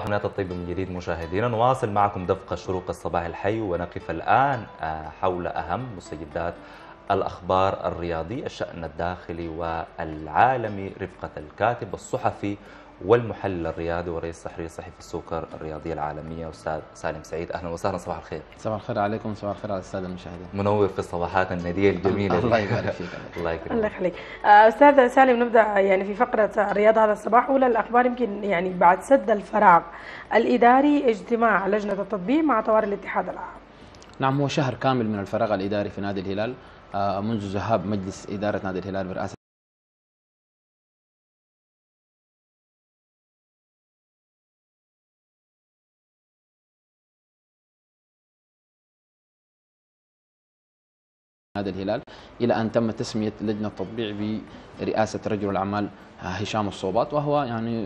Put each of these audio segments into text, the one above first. صباح الطيب من جديد مشاهدينا، نواصل معكم دفق الشروق الصباح الحي ونقف الآن حول أهم مستجدات الأخبار الرياضية، الشأن الداخلي والعالمي، رفقة الكاتب الصحفي والمحلل الرياضي ورئيس تحرير صحيفة السوكر الرياضية العالمية أستاذ سالم سعيد. أهلا وسهلا، صباح الخير. صباح الخير عليكم، صباح الخير على السادة المشاهدين. منور في الصباحات الندية الجميلة. الله يبارك فيك. الله يكرمك. الله يخليك. أستاذ سالم، نبدأ يعني في فقرة الرياضة هذا الصباح. أولى الأخبار يمكن يعني بعد سد الفراغ الإداري اجتماع لجنة التطبيق مع طوارئ الاتحاد العام. نعم، هو شهر كامل من الفراغ الإداري في نادي الهلال منذ ذهاب مجلس إدارة نادي الهلال برئاسة نادي الهلال إلى أن تم تسمية لجنة التطبيع برئاسة رجل الأعمال هشام السوباط، وهو يعني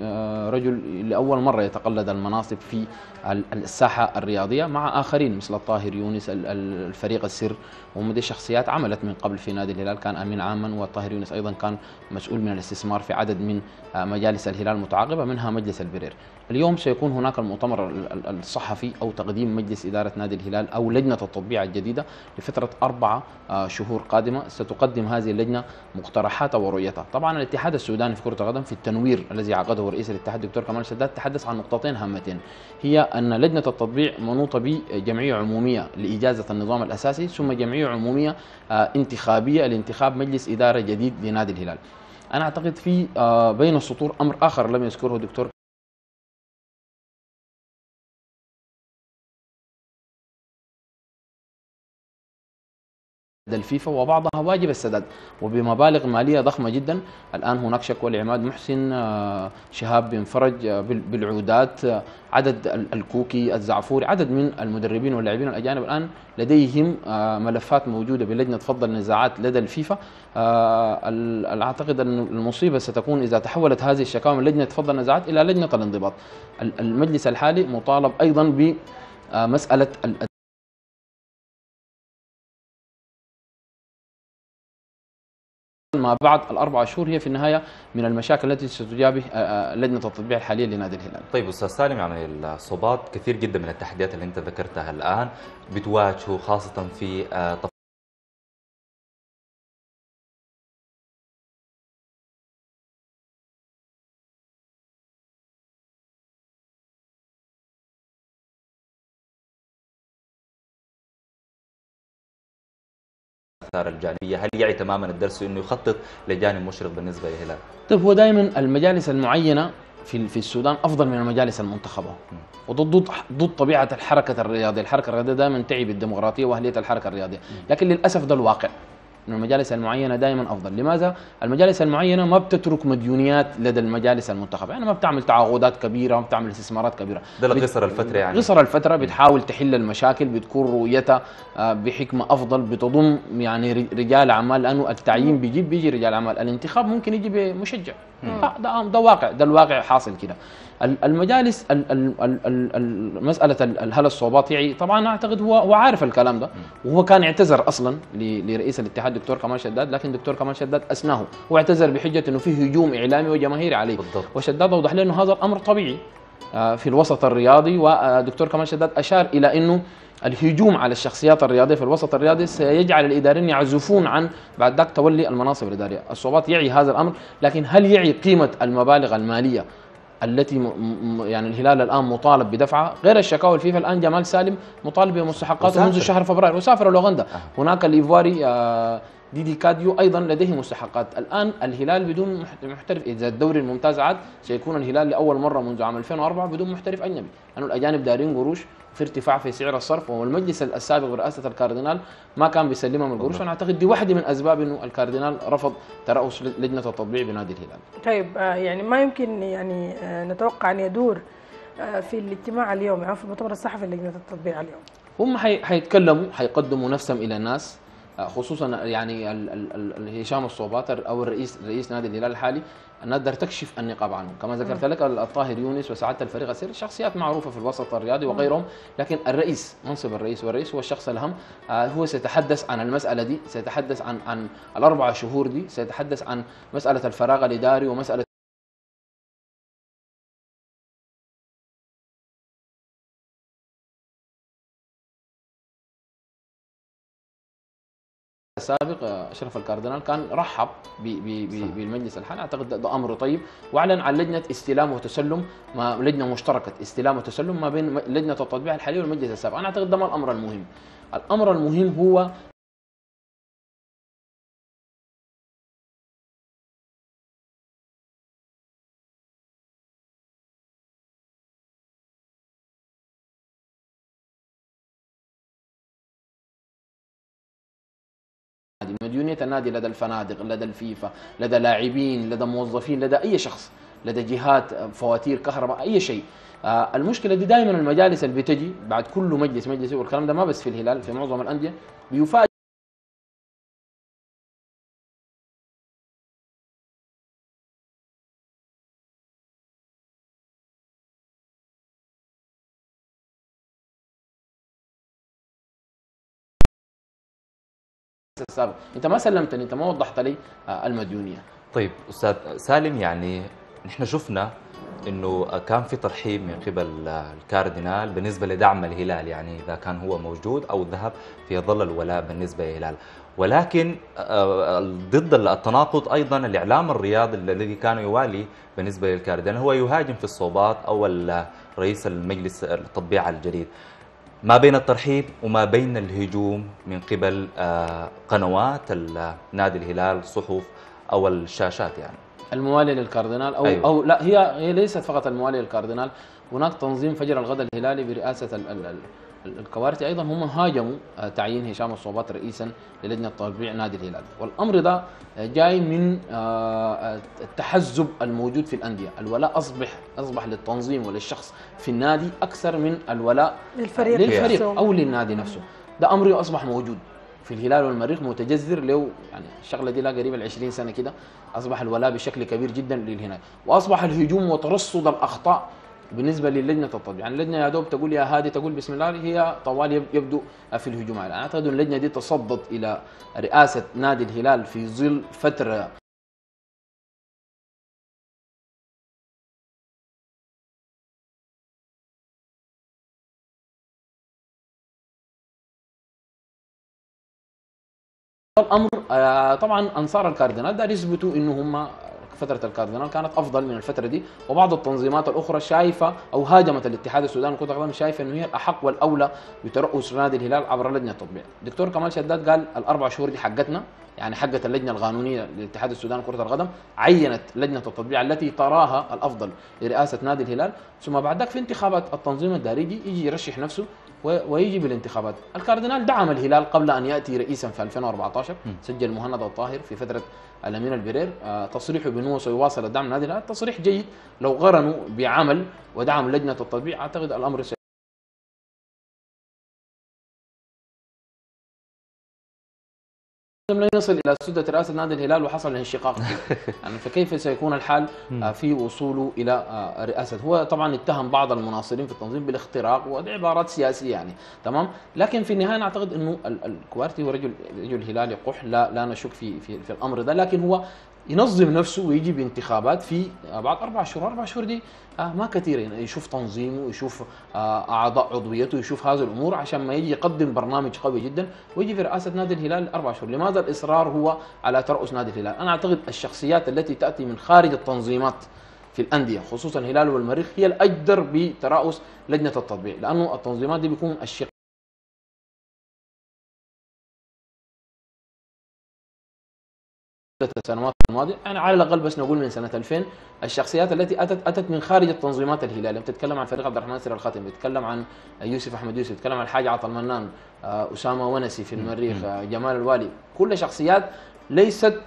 رجل لأول مرة يتقلد المناصب في الساحة الرياضية مع آخرين مثل الطاهر يونس، الفريق السر، ومدي شخصيات عملت من قبل في نادي الهلال، كان أمين عاما، والطاهر يونس أيضا كان مسؤول من الاستثمار في عدد من مجالس الهلال المتعاقبة منها مجلس البرير. اليوم سيكون هناك المؤتمر الصحفي أو تقديم مجلس إدارة نادي الهلال أو لجنة التطبيع الجديدة لفترة 4 شهور قادمة. ستقدم هذه اللجنة مقترحاتها ورؤيتها. طبعا الاتحاد السوداني في كرة القدم في التنوير الذي عقده رئيس الاتحاد الدكتور كمال شداد تحدث عن نقطتين هامتين، هي أن لجنة التطبيع منوطة بجمعية عمومية لإجازة النظام الأساسي، ثم جمعية عمومية انتخابية لانتخاب مجلس إدارة جديد لنادي الهلال. أنا أعتقد في بين السطور أمر آخر لم يذكره الدكتور الفيفا، وبعضها واجب السداد وبمبالغ ماليه ضخمه جدا. الان هناك شكوى لعماد محسن، شهاب بن فرج بالعودات، عدد الكوكي، الزعفوري، عدد من المدربين واللاعبين الاجانب الان لديهم ملفات موجوده بلجنه فض النزاعات لدى الفيفا. اعتقد ان المصيبه ستكون اذا تحولت هذه الشكاوى من لجنه فض النزاعات الى لجنه الانضباط. المجلس الحالي مطالب ايضا بمساله ما بعد ال4 شهور، هي في النهاية من المشاكل التي ستجابه لجنة التطبيع الحالية لنادي الهلال. طيب أستاذ سالم، يعني الصباط كثير جدا من التحديات اللي أنت ذكرتها الآن بتواجهه، خاصة في الجانبية. هل يعي تماما الدرس انه يخطط لجانب مشرق بالنسبه للهلال؟ طيب، هو دائما المجالس المعينه في السودان افضل من المجالس المنتخبه، وضد طبيعه الحركه الرياضيه، الحركه الرياضيه دائما تعي بالديمقراطيه واهليه الحركه الرياضيه، لكن للاسف ده الواقع. إن المجالس المعينه دائما افضل. لماذا؟ المجالس المعينه ما بتترك مديونيات لدى المجالس المنتخبه، يعني ما بتعمل تعاقدات كبيره، ما بتعمل استثمارات كبيره. ده لقصر الفتره، يعني قصر الفتره بتحاول تحل المشاكل، بتكون رؤيتها بحكمه افضل، بتضم يعني رجال اعمال، لانه التعيين بيجي رجال اعمال، الانتخاب ممكن يجي بمشجع. ده واقع، ده الواقع حاصل كده. المجالس مسألة الهلال السوباط يعني طبعا أعتقد هو عارف الكلام ده، وهو كان اعتذر أصلا لرئيس الاتحاد دكتور كمال شداد، لكن دكتور كمال شداد أسناه واعتذر بحجة أنه فيه هجوم إعلامي وجماهيري عليه. وشداد أوضح له أنه هذا الأمر طبيعي في الوسط الرياضي، ودكتور كمال شداد أشار إلى أنه الهجوم على الشخصيات الرياضيه في الوسط الرياضي سيجعل الاداريين يعزفون عن بعد ذاك تولي المناصب الاداريه. السوباط يعي هذا الامر، لكن هل يعي قيمه المبالغ الماليه التي يعني الهلال الان مطالب بدفعها؟ غير الشكاوى الفيفا، الان جمال سالم مطالب بمستحقاته منذ شهر فبراير، وسافر لوغندا. هناك الايفواري ديدي كاديو ايضا لديه مستحقات. الان الهلال بدون محترف، اذا الدوري الممتاز عاد سيكون الهلال لاول مره منذ عام 2004 بدون محترف اجنبي، لانه الاجانب دارين قروش، في ارتفاع في سعر الصرف، والمجلس السابق برئاسه الكاردينال ما كان بيسلمهم القروش. انا اعتقد دي واحده من اسباب انه الكاردينال رفض ترأس لجنه التطبيع بنادي الهلال. طيب، يعني ما يمكن يعني نتوقع ان يدور في الاجتماع اليوم، يعني في المؤتمر الصحفي لجنه التطبيع اليوم، هم حيتكلموا، حيقدموا نفسهم الى الناس، خصوصا يعني هشام السوباط او رئيس نادي الهلال الحالي نقدر تكشف النقاب عنهم، كما ذكرت لك الطاهر يونس وسعاده الفريق السير شخصيات معروفه في الوسط الرياضي وغيرهم، لكن الرئيس، منصب الرئيس والرئيس هو الشخص الاهم، هو سيتحدث عن المساله دي، سيتحدث عن ال4 شهور دي، سيتحدث عن مساله الفراغ الاداري ومساله السابق اشرف الكاردينال كان رحب بالمجلس الحالي، اعتقد ده امر طيب، واعلن عن لجنه استلام وتسلم، لجنه مشتركه استلام وتسلم ما بين لجنه التطبيع الحاليه والمجلس السابق. انا اعتقد ده ما الامر المهم. الامر المهم هو مديونية النادي لدى الفنادق، لدى الفيفا، لدى لاعبين، لدى موظفين، لدى أي شخص، لدى جهات فواتير كهرباء، أي شيء. المشكلة دي دائما المجالس اللي بتجي بعد كل مجلس والكلام ده ما بس في الهلال، في معظم الأندية بيفاجئ السابق. انت ما سلمتني، انت ما وضحت لي المديونيه. طيب استاذ سالم، يعني نحن شفنا انه كان في ترحيب من قبل الكاردينال بالنسبه لدعم الهلال، يعني اذا كان هو موجود او ذهب في ظل الولاء بالنسبه للهلال، ولكن ضد التناقض ايضا الاعلام الرياضي الذي كان يوالي بالنسبه للكاردينال هو يهاجم في الصوبات او رئيس المجلس التطبيع الجديد. ما بين الترحيب وما بين الهجوم من قبل قنوات نادي الهلال، الصحف أو الشاشات يعني الموالية للكاردينال أو أيوة. أو لا، هي ليست فقط الموالية للكاردينال، هناك تنظيم فجر الغد الهلالي برئاسة الكوارتي أيضا هم هاجموا تعيين هشام السوباط رئيسا للجنة تطبيع نادي الهلال، والأمر ده جاي من التحزب الموجود في الأندية. الولاء أصبح للتنظيم وللشخص في النادي أكثر من الولاء للفريق أو للنادي نفسه. ده أمر أصبح موجود في الهلال والمريخ متجذر له، يعني الشغلة دي لا قريب ال20 سنة كده، أصبح الولاء بشكل كبير جدا للهناك، وأصبح الهجوم وترصد الأخطاء بالنسبه للجنه التطبيع. يعني اللجنه يا دوب تقول يا هادي تقول بسم الله، هي طوال يبدو في الهجوم على. انا اعتقد ان اللجنه دي تصدت الى رئاسه نادي الهلال في ظل فتره الامر. طبعا انصار الكاردينال ده يثبتوا ان هم فترة الكاردينال كانت أفضل من الفترة دي، وبعض التنظيمات الأخرى شايفة أو هاجمت الاتحاد السوداني لكرة القدم، شايفة إنه هي الأحق والأولى بترأس نادي الهلال عبر لجنة التطبيع. الدكتور كمال شداد قال الأربع شهور دي حقتنا، يعني حقت اللجنة القانونية للاتحاد السوداني لكرة القدم، عينت لجنة التطبيع التي تراها الأفضل لرئاسة نادي الهلال، ثم بعد ذاك في انتخابات التنظيم الدارجي يجي يرشح نفسه ويجي بالانتخابات. الكاردينال دعم الهلال قبل ان ياتي رئيسا في 2014، سجل مهند الطاهر في فتره الامير البرير تصريحه بانه سيواصل الدعم لنادي الهلال، تصريح جيد. لو قرنوا بعمل ودعم لجنه التطبيع اعتقد الامر لم يصل الى سده رئاسه نادي الهلال وحصل انشقاق يعني فكيف سيكون الحال في وصوله الى رئاسه؟ هو طبعا اتهم بعض المناصرين في التنظيم بالاختراق ووضع عبارات سياسيه يعني تمام، لكن في النهايه نعتقد انه الكوارتي هو رجل هلالي قح، لا نشك في الامر ده، لكن هو ينظم نفسه ويجي بانتخابات في بعد أربع شهور دي ما كثير، يعني يشوف تنظيمه ويشوف أعضاء عضويته ويشوف هذه الأمور عشان ما يجي يقدم برنامج قوي جدا ويجي في رئاسة نادي الهلال 4 شهور. لماذا الإصرار هو على ترأس نادي الهلال؟ أنا أعتقد الشخصيات التي تأتي من خارج التنظيمات في الأندية خصوصا الهلال والمريخ هي الأجدر بترأس لجنة التطبيع، لأنه التنظيمات دي بيكون الشق السنوات الماضيه، يعني على الاقل بس نقول من سنه 2000 الشخصيات التي اتت من خارج التنظيمات الهلاليه، بتتكلم عن فريق عبد الرحمن سر الخاتم، بتتكلم عن يوسف احمد يوسف، بتتكلم عن الحاج عطا المنان، اسامه ونسي في المريخ، جمال الوالي، كل شخصيات ليست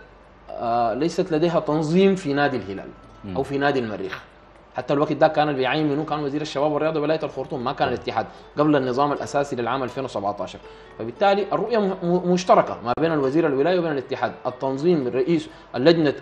لديها تنظيم في نادي الهلال او في نادي المريخ. حتى الوقت ده كان اللي بيعين منه كان وزير الشباب والرياضه ولايه الخرطوم، ما كان الاتحاد قبل النظام الاساسي للعام 2017، فبالتالي الرؤيه مشتركه ما بين الوزير الولايه وبين الاتحاد. التنظيم الرئيس اللجنه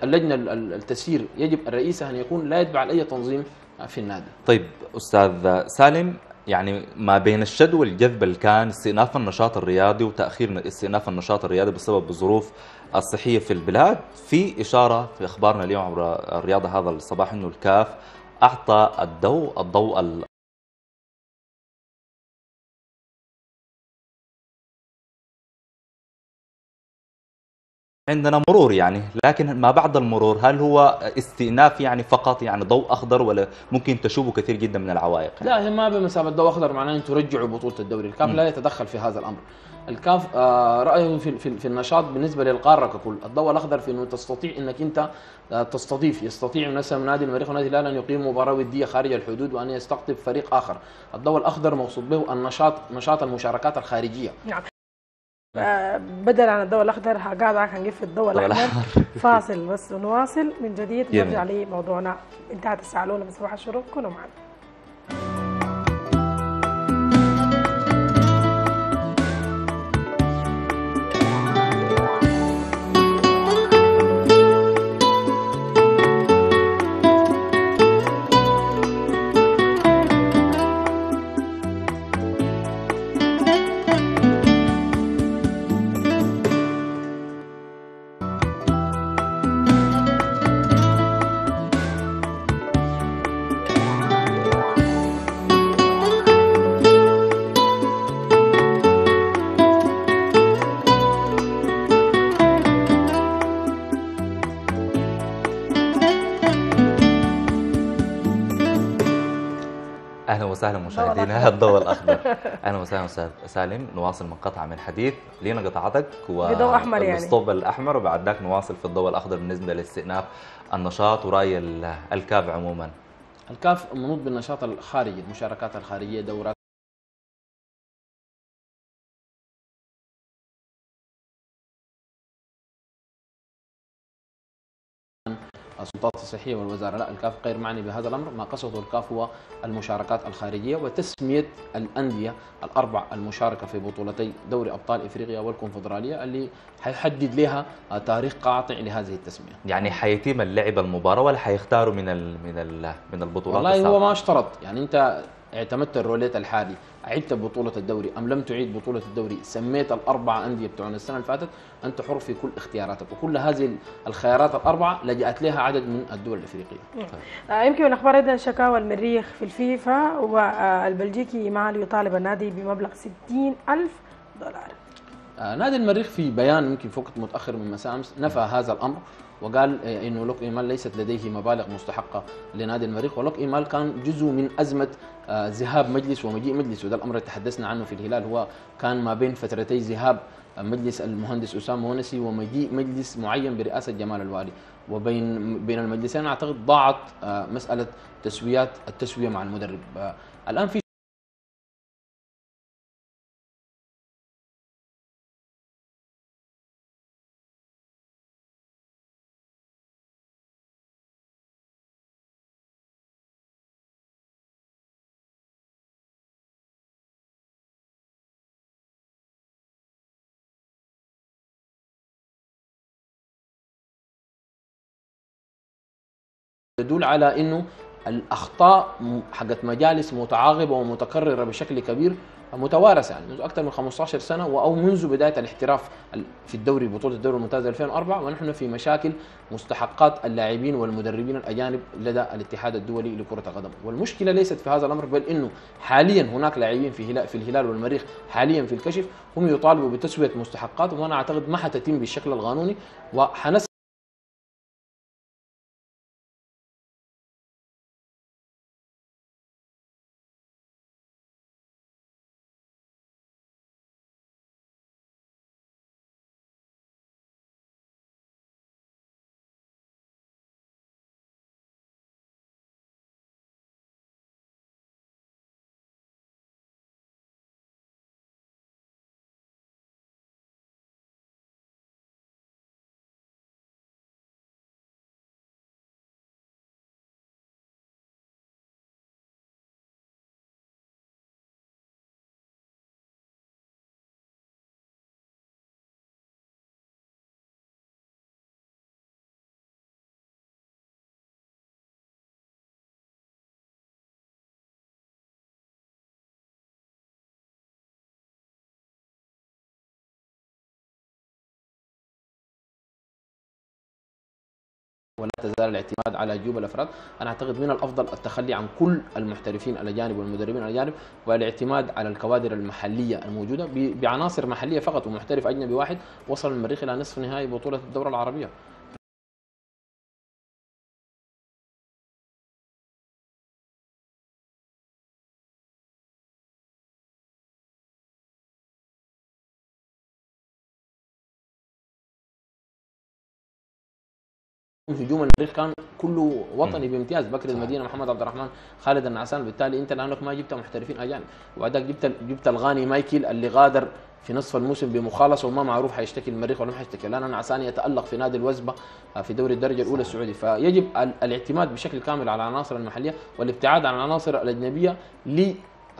التسيير يجب الرئيس ان يكون لا يتبع اي تنظيم في النادي. طيب استاذ سالم، يعني ما بين الشد والجذب اللي كان استئناف النشاط الرياضي وتاخير استئناف النشاط الرياضي بسبب الظروف الصحيه في البلاد، في اشاره في اخبارنا اليوم عبر الرياضه هذا الصباح انه الكاف أعطى الضوء عندنا مرور يعني، لكن ما بعد المرور هل هو استئناف يعني فقط يعني ضوء اخضر، ولا ممكن تشوبه كثير جدا من العوائق يعني؟ لا هي ما بمثابه ضوء اخضر معناه ان ترجعوا بطوله الدوري، الكاف لا يتدخل في هذا الامر. الكاف رايه في النشاط بالنسبه للقاره ككل، الضوء الاخضر في انه تستطيع انك انت تستضيف، يستطيع مثلا نادي المريخ ونادي الهلال ان يقيم مباراه وديه خارج الحدود وان يستقطب فريق اخر. الضوء الاخضر مقصود به النشاط، نشاط المشاركات الخارجيه. نعم. بدل عن الضوء الاخضر هقاطعك، هنجيب في الضوء الاحمر. فاصل بس ونواصل من جديد ونرجع لموضوعنا. انتهت الساعه الاولى من صباح الشروق، كونوا معنا. اهلا مشاهدينا الضوء الاخضر. اهلا وسهلا استاذ سالم، نواصل مقطع من حديث لينا قطعتك وضوء احمر يعني الاسطوب الاحمر، وبعد ذاك نواصل في الضوء الاخضر بالنسبه لاستئناف النشاط وراي الكاف عموما. الكاف منوط بالنشاط الخارجي، المشاركات الخارجيه، دورات السلطات الصحيه والوزاره، لا الكاف غير معني بهذا الامر، ما قصده الكاف هو المشاركات الخارجيه وتسميه الانديه الاربع المشاركه في بطولتي دوري ابطال افريقيا والكونفدراليه اللي حيحدد لها تاريخ قاطع لهذه التسميه. يعني حيتم اللعب المباراه ولا حيختاروا من البطولات؟ والله هو ما اشترط، يعني انت اعتمدت الروليت الحالي، عدت بطولة الدوري أم لم تعيد بطولة الدوري، سميت الأربعة أندية بتوعنا السنة اللي فاتت، أنت حر في كل اختياراتك، وكل هذه الخيارات الأربعة لجأت لها عدد من الدول الإفريقية. يمكن من أخبار أيضا شكاوى المريخ في الفيفا، والبلجيكي مع يطالب النادي بمبلغ 60,000 دولار. نادي المريخ في بيان يمكن في وقت متأخر من مساء أمس نفى هذا الأمر، وقال إنه لوك ايمال ليست لديه مبالغ مستحقة لنادي المريخ، ولوك ايمال كان جزء من أزمة ذهاب مجلس ومجيء مجلس، وده الأمر تحدثنا عنه في الهلال، هو كان ما بين فترتي ذهاب مجلس المهندس أسامة ونسي ومجيء مجلس معين برئاسة جمال الوالي، وبين المجلسين أعتقد ضاعت مسألة التسوية مع المدرب. الآن في تدل على انه الاخطاء حقت مجالس متعاقبه ومتكرره بشكل كبير متوارثه، يعني منذ اكثر من 15 سنه او منذ بدايه الاحتراف في الدوري، بطوله الدوري الممتاز 2004، ونحن في مشاكل مستحقات اللاعبين والمدربين الاجانب لدى الاتحاد الدولي لكره القدم، والمشكله ليست في هذا الامر، بل انه حاليا هناك لاعبين في الهلال والمريخ حاليا في الكشف هم يطالبوا بتسويه مستحقاتهم، وانا اعتقد ما حتتم بالشكل القانوني، وحنس ولا تزال الاعتماد على جيوب الافراد. انا اعتقد من الافضل التخلي عن كل المحترفين الاجانب والمدربين الاجانب والاعتماد على الكوادر المحليه الموجوده بعناصر محليه فقط. ومحترف اجنبي واحد وصل المريخ الى نصف نهائي بطوله الدوره العربيه. هجوم المريخ كان كله وطني بامتياز، بكر المدينه، محمد عبد الرحمن، خالد النعسان. بالتالي انت لانك ما جبت محترفين اجانب، وبعدك جبت الغاني مايكل اللي غادر في نصف الموسم بمخالصه وما معروف حيشتكي المريخ ولا ما حيشتكي، لان النعسان يتالق في نادي الوزبه في دوري الدرجه الاولى السعودي. فيجب الاعتماد بشكل كامل على العناصر المحليه والابتعاد عن العناصر الاجنبيه ل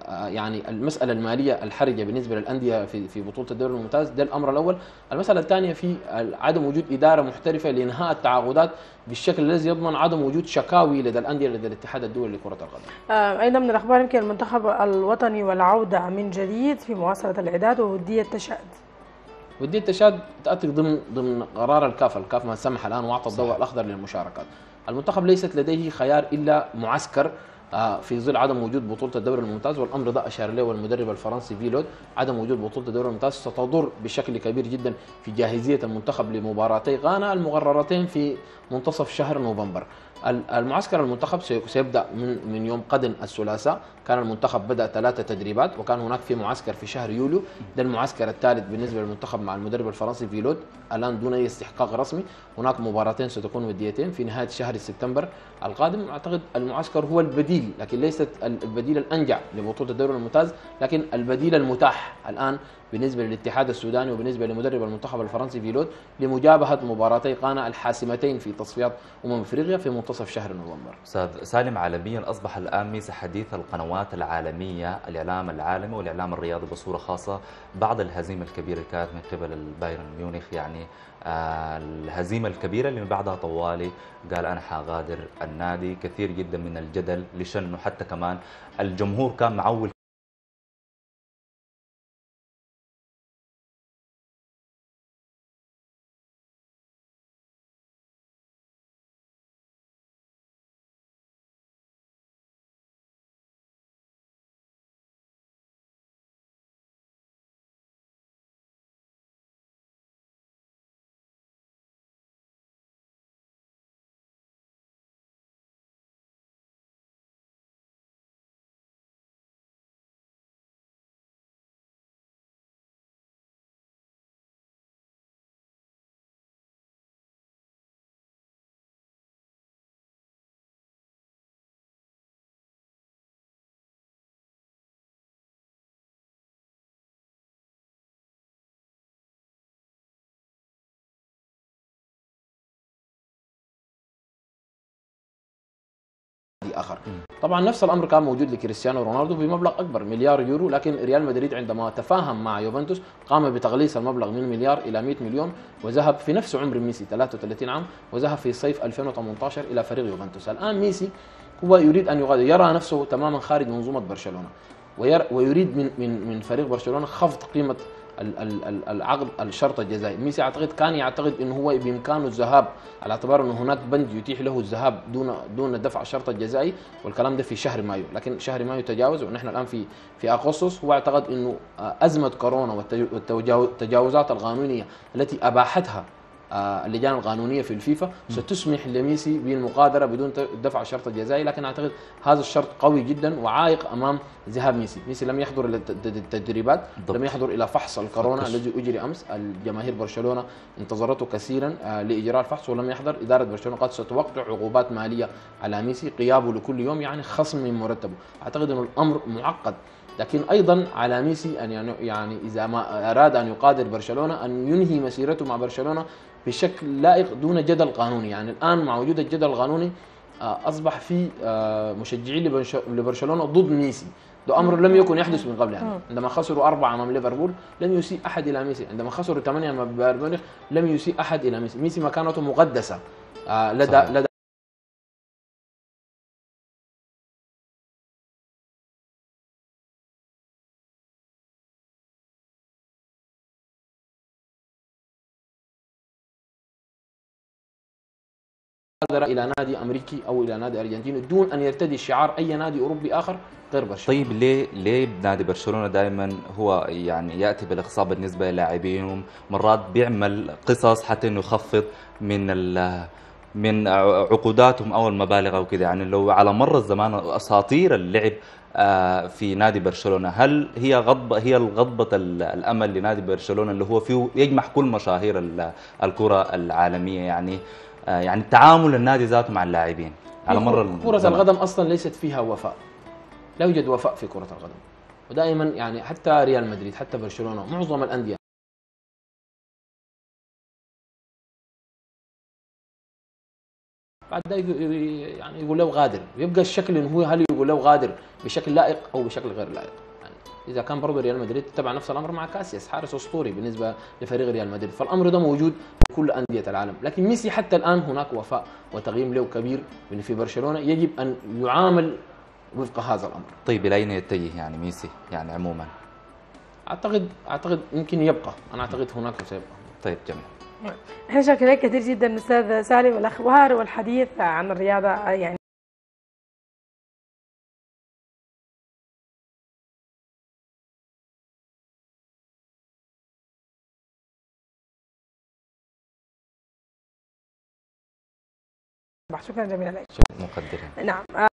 يعني المساله الماليه الحرجه بالنسبه للانديه في بطوله الدوري الممتاز. ده الامر الاول. المساله الثانيه في عدم وجود اداره محترفه لانهاء التعاقدات بالشكل الذي يضمن عدم وجود شكاوي لدى الانديه لدى الاتحاد الدولي لكره القدم. ايضا من الاخبار يمكن المنتخب الوطني والعوده من جديد في مواصله الاعداد ووديه تشاد. وديه تشاد تاتي ضمن قرار الكاف، الكاف ما سمح الان واعطى الضوء الاخضر للمشاركات. المنتخب ليست لديه خيار الا معسكر في ظل عدم وجود بطولة الدوري الممتاز، والأمر ده أشار له المدرب الفرنسي فيلود. عدم وجود بطولة الدوري الممتاز ستضر بشكل كبير جدا في جاهزية المنتخب لمباراتي غانا المغررتين في منتصف شهر نوفمبر. المعسكر المنتخب سيبدأ من يوم غد الثلاثاء. كان المنتخب بدأ 3 تدريبات وكان هناك في معسكر في شهر يوليو. ده المعسكر الثالث بالنسبة للمنتخب مع المدرب الفرنسي فيلود الآن دون أي استحقاق رسمي. هناك مباراتين ستكون وديتين في نهاية شهر سبتمبر القادم. أعتقد المعسكر هو البديل، لكن ليست البديل الأنجع لبطولة الدوري الممتاز، لكن البديل المتاح الآن بالنسبة للاتحاد السوداني وبالنسبة لمدرب المنتخب الفرنسي فيلود لمجابهة مباراتي غانا الحاسمتين في تصفيات أفريقيا في منتصف شهر نوفمبر. أستاذ سالم، عالميا أصبح الآن ميزة حديث القنوات العالمية، الإعلام العالمي والإعلام الرياضي بصورة خاصة بعد الهزيمة الكبيرة كانت من قبل البايرن ميونيخ. يعني الهزيمة الكبيرة اللي بعدها طوالي قال أنا حغادر النادي، كثير جدا من الجدل لشأنه، حتى كمان الجمهور كان معول آخر. طبعا نفس الأمر كان موجود لكريستيانو رونالدو بمبلغ أكبر، مليار يورو، لكن ريال مدريد عندما تفاهم مع يوفنتوس قام بتغليص المبلغ من مليار إلى 100 مليون وذهب في نفس عمر ميسي 33 عام، وذهب في صيف 2018 إلى فريق يوفنتوس. الآن ميسي هو يريد أن يغادر، يرى نفسه تماما خارج منظومة برشلونة ويريد من فريق برشلونة خفض قيمة العقد الشرط الجزائي. ميسي اعتقد كان يعتقد انه هو بامكانه الذهاب على اعتبار انه هناك بند يتيح له الذهاب دون دفع الشرط الجزائي، والكلام ده في شهر مايو، لكن شهر مايو تجاوز ونحن الان في اغسطس. هو اعتقد انه ازمه كورونا والتجاوزات القانونيه التي اباحتها اللجان القانونيه في الفيفا ستسمح لميسي بالمغادره بدون دفع الشرط الجزائي، لكن اعتقد هذا الشرط قوي جدا وعائق امام ذهاب ميسي. ميسي لم يحضر الى التدريبات، لم يحضر الى فحص الكورونا الذي اجري امس. الجماهير برشلونه انتظرته كثيرا لاجراء الفحص ولم يحضر. اداره برشلونه قد ستوقع عقوبات ماليه على ميسي، غيابه لكل يوم يعني خصم من مرتبه. اعتقد انه الامر معقد، لكن ايضا على ميسي ان يعني اذا ما اراد ان يقادر برشلونه ان ينهي مسيرته مع برشلونه بشكل لائق دون جدل قانوني. يعني الان مع وجود الجدل القانوني اصبح في مشجعين لبرشلونه ضد ميسي. ده امر لم يكن يحدث من قبل. يعني عندما خسروا 4 امام ليفربول لم يسيء احد الى ميسي، عندما خسروا 8 امام بايرن ميونخ لم يسيء احد الى ميسي. ميسي مكانته مقدسه لدى الى نادي امريكي او الى نادي ارجنتيني دون ان يرتدي شعار اي نادي اوروبي اخر غير برشلونه. طيب ليه نادي برشلونه دائما هو يعني ياتي بالاقصاء بالنسبه للاعبينهم؟ مرات بيعمل قصص حتى انه يخفض من عقوداتهم او المبالغ او كذا. يعني لو على مر الزمان اساطير اللعب في نادي برشلونه، هل هي الغضبة الامل لنادي برشلونه اللي هو فيه يجمع كل مشاهير الكره العالميه؟ يعني تعامل النادي ذاته مع اللاعبين على مر كرة القدم اصلا ليست فيها وفاء، لا يوجد وفاء في كرة القدم، ودائما يعني حتى ريال مدريد حتى برشلونة معظم الاندية بعد يعني يقول له غادر، يبقى الشكل انه هو هل يقول له غادر بشكل لائق او بشكل غير لائق. اذا كان برضه ريال مدريد تبع نفس الامر مع كاسياس حارس اسطوري بالنسبه لفريق ريال مدريد، فالامر ده موجود في كل انديه العالم. لكن ميسي حتى الان هناك وفاء وتقييم له كبير في برشلونه، يجب ان يعامل وفق هذا الامر. طيب الى اين يتجه يعني ميسي يعني عموما؟ اعتقد يمكن يبقى، انا اعتقد هناك سيبقى. طيب جميل، احنا شاكرين كثير جدا استاذ سالم الاخبار والحديث عن الرياضه يعني شكرا جميعا لك. شكرا مقدرين. نعم.